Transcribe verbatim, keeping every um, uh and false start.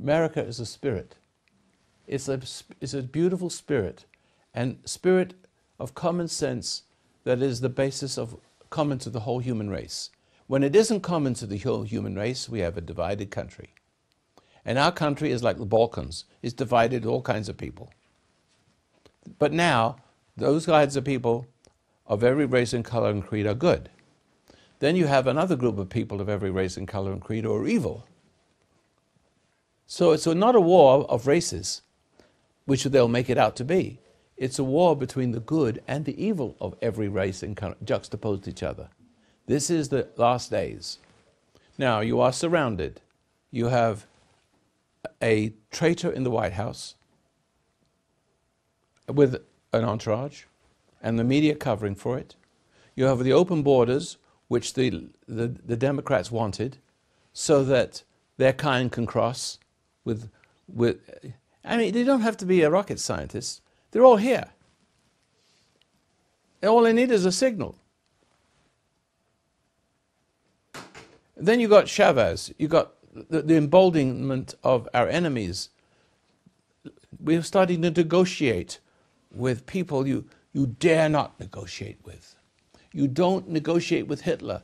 America is a spirit. It's a, it's a beautiful spirit, and spirit of common sense that is the basis of common to the whole human race. When it isn't common to the whole human race, we have a divided country. And our country is like the Balkans. It's divided all kinds of people. But now, those kinds of people of every race and color and creed are good. Then you have another group of people of every race and color and creed who are evil. So it's not a war of races, which they'll make it out to be. It's a war between the good and the evil of every race and color, juxtaposed to each other. This is the last days. Now, you are surrounded. You have a traitor in the White House with an entourage and the media covering for it. You have the open borders, which the, the, the Democrats wanted, so that their kind can cross with, with... I mean, they don't have to be a rocket scientist. They're all here. And all they need is a signal. Then you got Chavez. You got the, the emboldenment of our enemies. We're starting to negotiate with people you, you dare not negotiate with. You don't negotiate with Hitler.